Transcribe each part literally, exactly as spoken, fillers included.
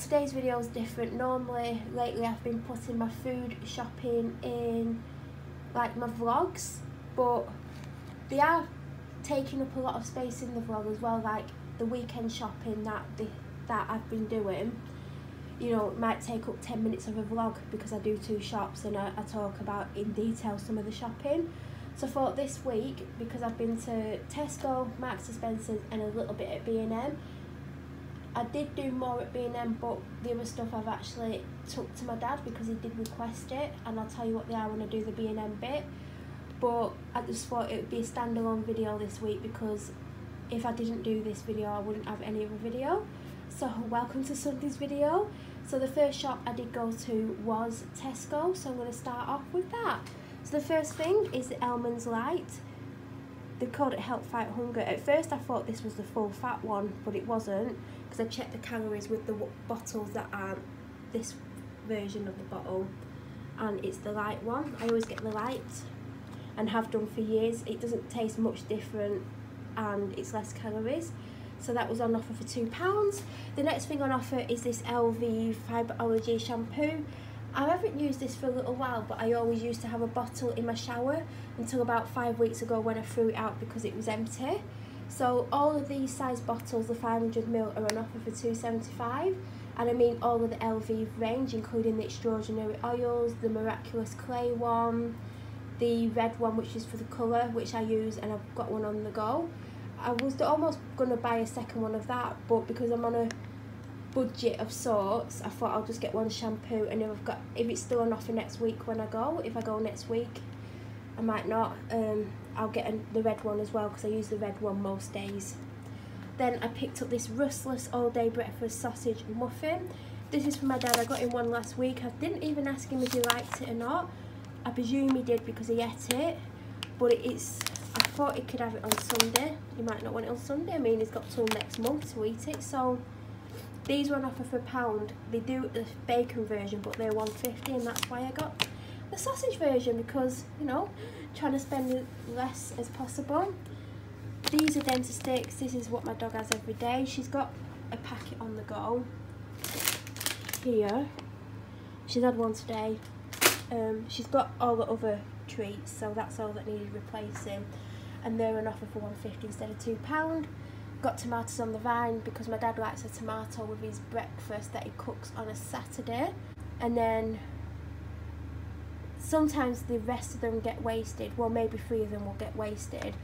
today's video is different. Normally lately I've been putting my food shopping in like my vlogs, but they are taking up a lot of space in the vlog as well, like the weekend shopping that the, that I've been doing, you know, it might take up ten minutes of a vlog because I do two shops and I, I talk about in detail some of the shopping. So I thought this week, because I've been to Tesco, Marks and Spencer's and a little bit at B and M, I did do more at B and M, but the other stuff I've actually took to my dad because he did request it, and I'll tell you what they are when I do the B and M bit. But I just thought it would be a standalone video this week, because if I didn't do this video I wouldn't have any other video. So welcome to Sunday's video. So the first shop I did go to was Tesco, so I'm going to start off with that. So the first thing is the Elman's Light. They called it Help Fight Hunger. At first I thought this was the full fat one, but it wasn't, because I checked the calories with the bottles that aren't this version of the bottle, and it's the light one. I always get the light and have done for years. It doesn't taste much different and it's less calories. So that was on offer for two pounds. The next thing on offer is this L V Fibreology shampoo. I haven't used this for a little while, but I always used to have a bottle in my shower until about five weeks ago when I threw it out because it was empty. So all of these size bottles, the five hundred mil, are on offer for two pounds seventy-five, and I mean all of the L V range, including the extraordinary oils, the miraculous clay one, the red one which is for the colour, which I use, and I've got one on the go. I was almost going to buy a second one of that, but because I'm on a budget of sorts, I thought I'll just get one shampoo, and if I've got, if it's still on offer next week when I go, if I go next week, I might not. Um, I'll get a, the red one as well, because I use the red one most days. Then I picked up this Rustless All Day Breakfast Sausage Muffin. This is for my dad. I got him one last week. I didn't even ask him if he liked it or not. I presume he did because he ate it, but it's, I thought he could have it on Sunday. He might not want it on Sunday. I mean, he's got till next month to eat it. So these were on offer for a pound. They do the bacon version, but they're one pound fifty, and that's why I got the sausage version, because, you know, trying to spend less as possible. These are Dentist sticks. This is what my dog has every day. She's got a packet on the go here. She's had one today. Um, she's got all the other treats, so that's all that needed replacing, and they're on offer for one pound fifty instead of two pounds. Got tomatoes on the vine because my dad likes a tomato with his breakfast that he cooks on a Saturday, and then sometimes the rest of them get wasted. Well, maybe three of them will get wasted,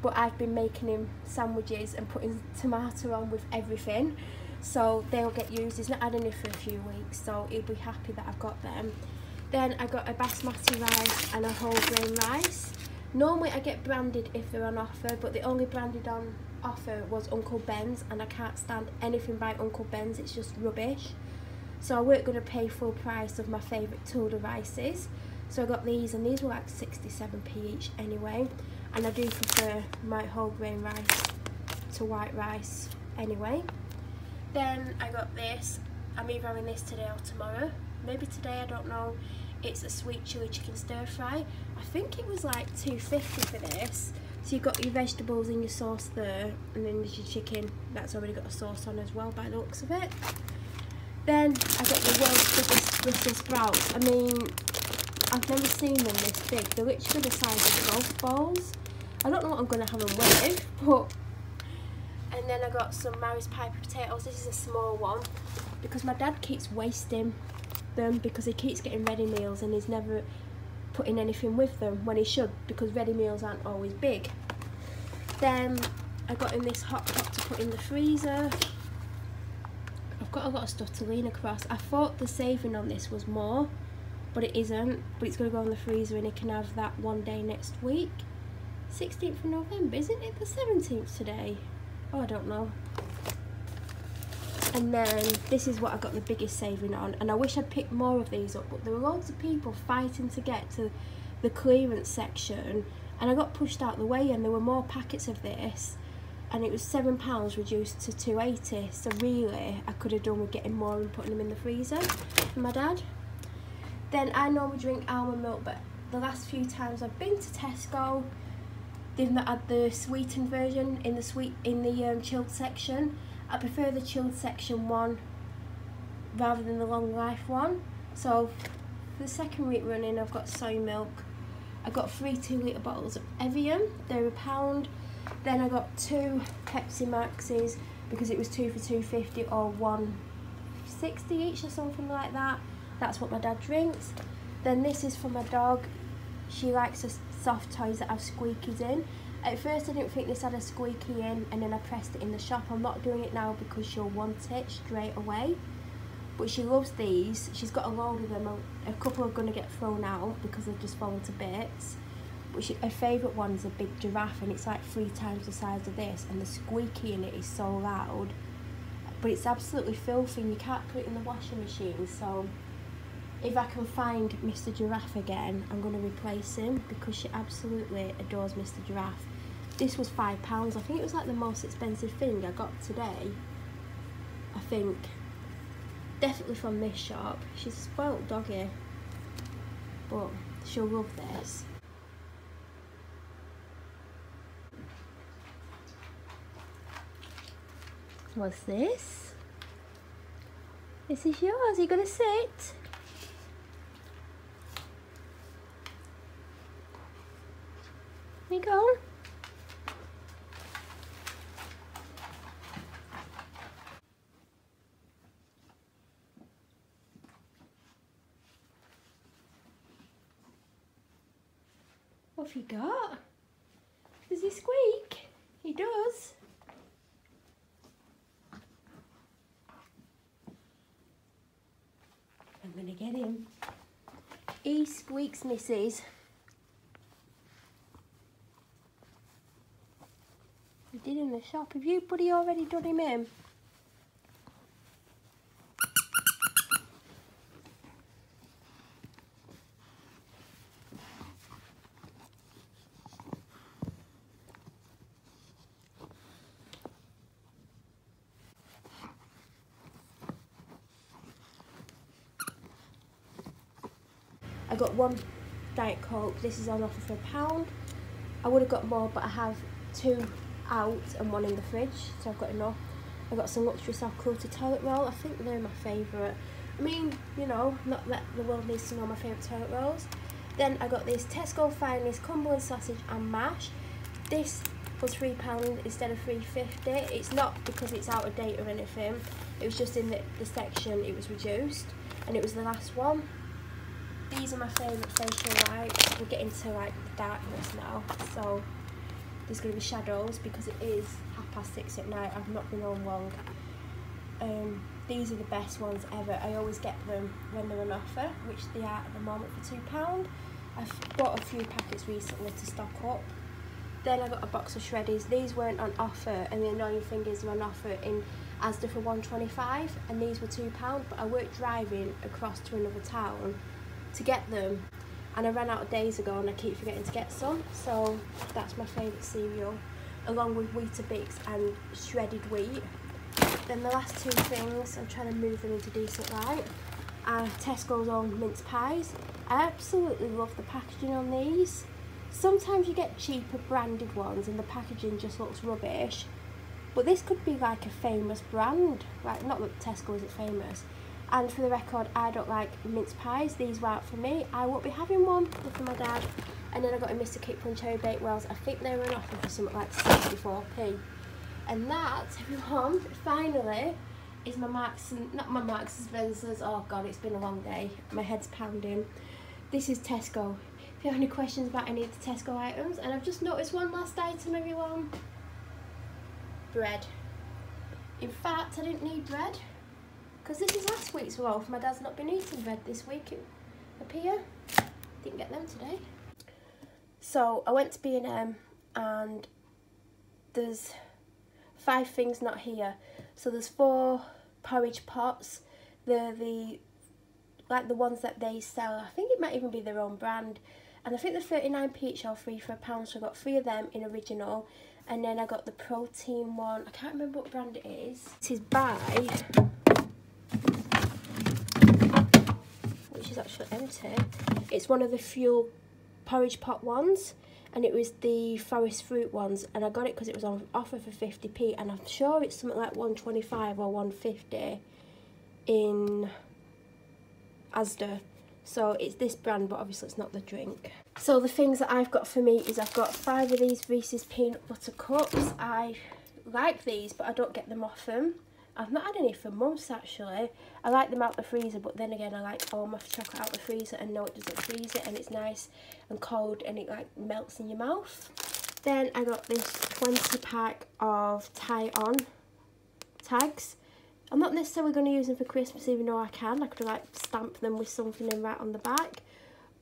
but I've been making him sandwiches and putting tomato on with everything, so they'll get used. He's not had any for a few weeks, so he'll be happy that I've got them. Then I got a basmati rice and a whole grain rice. Normally I get branded if they're on offer, but the only branded on offer was Uncle Ben's, and I can't stand anything by Uncle Ben's. It's just rubbish. So I weren't going to pay full price of my favourite Tilda rices. So I got these, and these were like sixty-seven p each anyway. And I do prefer my whole grain rice to white rice anyway. Then I got this. I'm either having this today or tomorrow. Maybe today, I don't know. It's a sweet chilli chicken stir fry. I think it was like two pounds fifty for this. So you've got your vegetables and your sauce there, and then there's your chicken that's already got a sauce on as well by the looks of it. Then I got the world's biggest Brussels sprouts. I mean, I've never seen them this big. They're literally the size of golf balls. I don't know what I'm going to have them with, but... And then I got some Mary's pie potatoes. This is a small one because my dad keeps wasting them because he keeps getting ready meals and he's never putting anything with them when he should, because ready meals aren't always big. Then I got in this hot pot to put in the freezer. I've got a lot of stuff to lean across. I thought the saving on this was more, but it isn't, but it's going to go in the freezer and he can have that one day next week. Sixteenth of November, isn't it the seventeenth today? Oh, I don't know. And then this is what I got the biggest saving on, and I wish I'd picked more of these up, but there were loads of people fighting to get to the clearance section and I got pushed out the way, and there were more packets of this, and it was seven pounds reduced to two pounds eighty, so really I could have done with getting more and putting them in the freezer for my dad. Then I normally drink almond milk, but the last few times I've been to Tesco they've not had the sweetened version in the sweet in the um, chilled section. I prefer the chilled section one rather than the long life one. So for the second week running I've got soy milk. I got three two litre bottles of Evian, they're a pound. Then I got two Pepsi Maxes because it was two for two fifty or one sixty each or something like that. That's what my dad drinks. Then this is for my dog. She likes the soft toys that have squeakies in. At first I didn't think this had a squeaky in, and then I pressed it in the shop. I'm not doing it now because she'll want it straight away. But she loves these. She's got a load of them. A couple are going to get thrown out because they've just fallen to bits. But she, her favourite one is a big giraffe, and it's like three times the size of this, and the squeaky in it is so loud. But it's absolutely filthy and you can't put it in the washing machine. So if I can find Mr Giraffe again, I'm going to replace him because she absolutely adores Mr Giraffe. This was five pounds. I think it was like the most expensive thing I got today, I think. Definitely from this shop. She's a spoilt doggy, but she'll love this. What's this? This is yours. Are you gonna sit? Here you go. What have you got? Does he squeak? He does. I'm gonna get him. He squeaks, missus. He did in the shop. Have you, buddy, already done him in? I got one Diet Coke, this is on offer for a pound. I would have got more, but I have two out and one in the fridge, so I've got enough. I got some luxury soft cruelty toilet roll, I think they're my favourite. I mean, you know, not that the world needs to know my favourite toilet rolls. Then I got this Tesco Finest Cumberland sausage and mash. This was three pounds instead of three fifty. It's not because it's out of date or anything, it was just in the, the section it was reduced, and it was the last one. These are my favourite facial wipes. We're getting to like the darkness now, so there's going to be shadows because it is half past six at night. I've not been home long. Um, these are the best ones ever. I always get them when they're on offer, which they are at the moment for two pounds. I've bought a few packets recently to stock up. Then I got a box of Shreddies. These weren't on offer, and the annoying thing is they're on offer in Asda for one twenty-five, and these were two pounds, but I worked driving across to another town to get them, and I ran out of days ago and I keep forgetting to get some. So that's my favourite cereal, along with Weetabix and Shredded Wheat. Then the last two things, I'm trying to move them into decent light, are Tesco's own mince pies. I absolutely love the packaging on these. Sometimes you get cheaper branded ones and the packaging just looks rubbish, but this could be like a famous brand. Like, not that Tesco isn't famous. And for the record, I don't like mince pies. These weren't for me. I won't be having one, they're for my dad. And then I got a Mr Kipling Cherry Bakewells. I think they were on offer for something like sixty-four p. And that, everyone, finally, is my Marks and, not my Marks and Spencer's. Oh God, it's been a long day. My head's pounding. This is Tesco. If you have any questions about any of the Tesco items, and I've just noticed one last item, everyone. Bread. In fact, I didn't need bread, because this is last week's loaf. My dad's not been eating bread this week, it appear. Didn't get them today. So I went to B and M and there's five things not here. So there's four porridge pots. They're the, like the ones that they sell. I think it might even be their own brand. And I think they're thirty-nine p each or three for a pound. So I got three of them in original. And then I got the protein one. I can't remember what brand it is. It is by... which is actually empty. It's one of the fuel porridge pot ones, and it was the forest fruit ones, and I got it because it was on offer for fifty p, and I'm sure it's something like one twenty-five or one fifty in Asda. So it's this brand, but obviously it's not the drink. So the things that I've got for me is I've got five of these Reese's peanut butter cups. I like these, but I don't get them often. I've not had any for months, actually. I like them out the freezer, but then again, I like all my chocolate out the freezer, and no, it doesn't freeze it, and it's nice and cold, and it like melts in your mouth. Then I got this twenty pack of tie-on tags. I'm not necessarily going to use them for Christmas, even though I can. I could like stamp them with something and write on the back.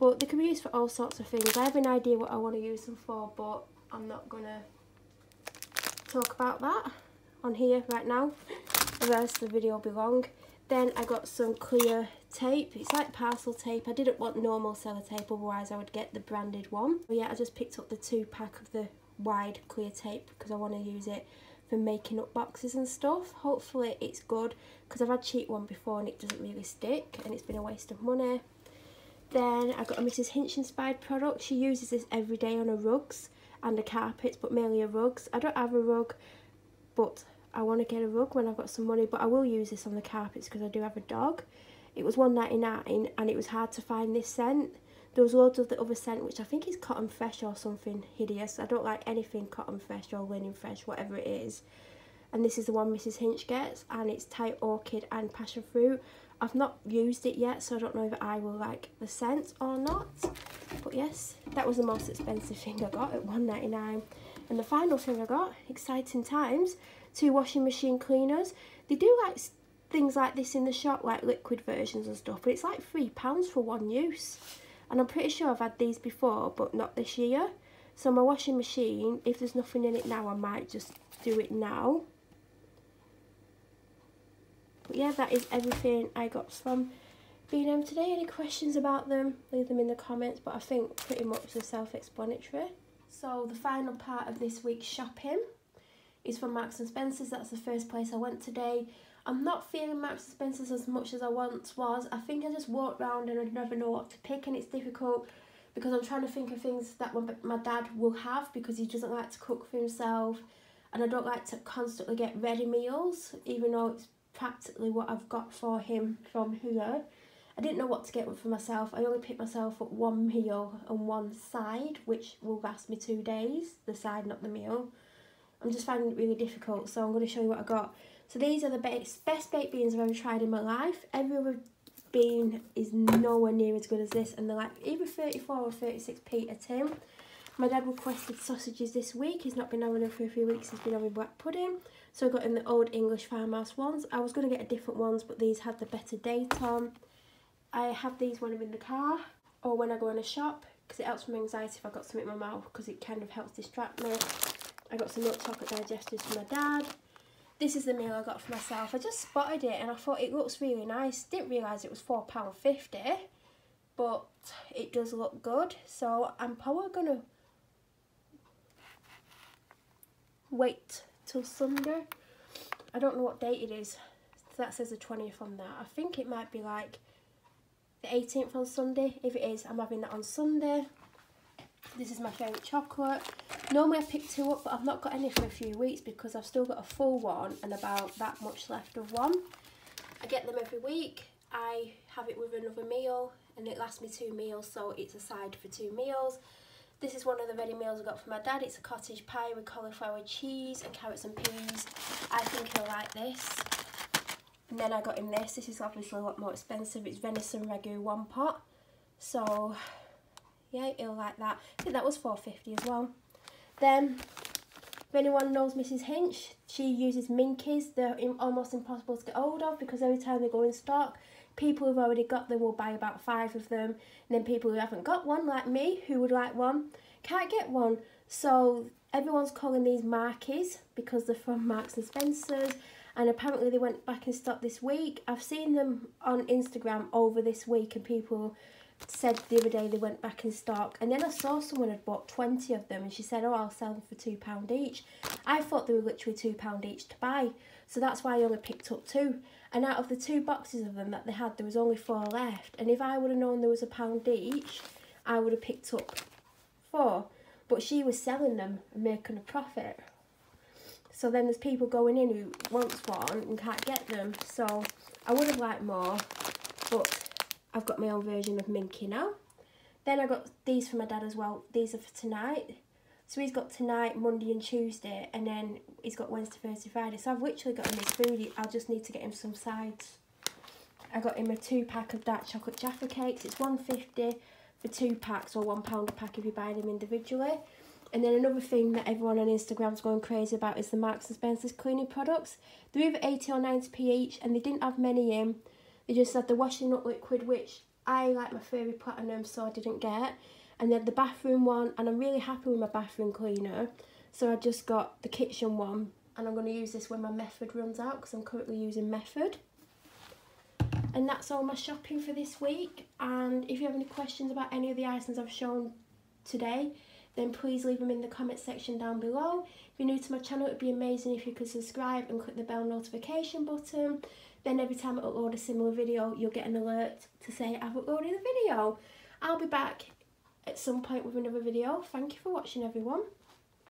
But they can be used for all sorts of things. I have an idea what I want to use them for, but I'm not going to talk about that on here right now. Otherwise the video will be long. Then I got some clear tape. It's like parcel tape. I didn't want normal sellotape, otherwise I would get the branded one. But yeah, I just picked up the two pack of the wide clear tape because I want to use it for making up boxes and stuff. Hopefully it's good, because I've had cheap one before and it doesn't really stick, and it's been a waste of money. Then I got a Mrs Hinch inspired product. She uses this every day on her rugs and her carpets, but mainly her rugs. I don't have a rug, but I want to get a rug when I've got some money, but I will use this on the carpets because I do have a dog. It was one ninety-nine, and it was hard to find this scent. There was loads of the other scent, which I think is cotton fresh or something hideous. I don't like anything cotton fresh or linen fresh, whatever it is. And this is the one Mrs Hinch gets, and it's Thai Orchid and Passion Fruit. I've not used it yet, so I don't know if I will like the scent or not. But yes, that was the most expensive thing I got at one ninety-nine. And the final thing I got, exciting times, two washing machine cleaners. They do like things like this in the shop, like liquid versions and stuff, but it's like three pounds for one use. And I'm pretty sure I've had these before, but not this year. So my washing machine, if there's nothing in it now, I might just do it now. But yeah, that is everything I got from B and M today. Any questions about them, leave them in the comments, but I think pretty much they're self-explanatory. So the final part of this week's shopping is from Marks and Spencer's. That's the first place I went today. I'm not feeling Marks and Spencer's as much as I once was. I think I just walked around and I never know what to pick, and it's difficult because I'm trying to think of things that my dad will have, because he doesn't like to cook for himself, and I don't like to constantly get ready meals, even though it's practically what I've got for him from here. I didn't know what to get for myself. I only picked myself up one meal and one side, which will last me two days. The side, not the meal. I'm just finding it really difficult, so I'm going to show you what I got. So these are the best, best baked beans I've ever tried in my life. Every other bean is nowhere near as good as this, and they're like either thirty-four or thirty-six p a tin. My dad requested sausages this week. He's not been having them for a few weeks. He's been having black pudding. So I got in the Old English Farmhouse ones. I was going to get a different ones, but these had the better date on. I have these when I'm in the car or when I go in a shop, because it helps with my anxiety if I've got something in my mouth, because it kind of helps distract me. I got some milk chocolate digestives for my dad. This is the meal I got for myself. I just spotted it and I thought it looks really nice. Didn't realise it was four pounds fifty, but it does look good. So I'm probably going to wait till Sunday. I don't know what date it is. So that says the twentieth on that. I think it might be like the eighteenth on Sunday. If it is, I'm having that on Sunday. This is my favourite chocolate. Normally I pick two up, but I've not got any for a few weeks because I've still got a full one and about that much left of one. I get them every week. I have it with another meal, and it lasts me two meals, so it's a side for two meals. This is one of the ready meals I got for my dad. It's a cottage pie with cauliflower cheese and carrots and peas. I think he'll like this. And then I got him this. This is obviously a lot more expensive. It's venison ragu one pot. So yeah, he'll like that. I think that was four pounds fifty as well. Then, if anyone knows Mrs Hinch, she uses Minkies. They're almost impossible to get hold of because every time they go in stock, people who've already got them will buy about five of them. And then people who haven't got one, like me, who would like one, can't get one. So everyone's calling these Markies because they're from Marks and Spencer's. And apparently they went back in stock this week. I've seen them on Instagram over this week, and people said the other day they went back in stock. And then I saw someone had bought twenty of them, and she said, oh, I'll sell them for two pounds each. I thought they were literally two pounds each to buy, so that's why I only picked up two. And out of the two boxes of them that they had, there was only four left. And if I would have known there was a pound each, I would have picked up four. But she was selling them and making a profit. So then there's people going in who wants one and can't get them. So I would have liked more, but I've got my own version of Minky now. Then I got these for my dad as well. These are for tonight. So he's got tonight, Monday and Tuesday, and then he's got Wednesday, Thursday, Friday. So I've literally got him his food. I just need to get him some sides. I got him a two-pack of dark chocolate Jaffa Cakes. It's one pound fifty for two packs, or one pound a pack if you buy them individually. And then another thing that everyone on Instagram's going crazy about is the Marks and Spencer's cleaning products. They're either eighty or ninety p each, and they didn't have many in. They just had the washing up liquid, which I like my Fairy Platinum, so I didn't get. And they had the bathroom one, and I'm really happy with my bathroom cleaner. So I just got the kitchen one, and I'm going to use this when my Method runs out, because I'm currently using Method. And that's all my shopping for this week. And if you have any questions about any of the items I've shown today, then please leave them in the comment section down below. If you're new to my channel, it would be amazing if you could subscribe and click the bell notification button. Then every time I upload a similar video, you'll get an alert to say I've uploaded a video. I'll be back at some point with another video. Thank you for watching, everyone.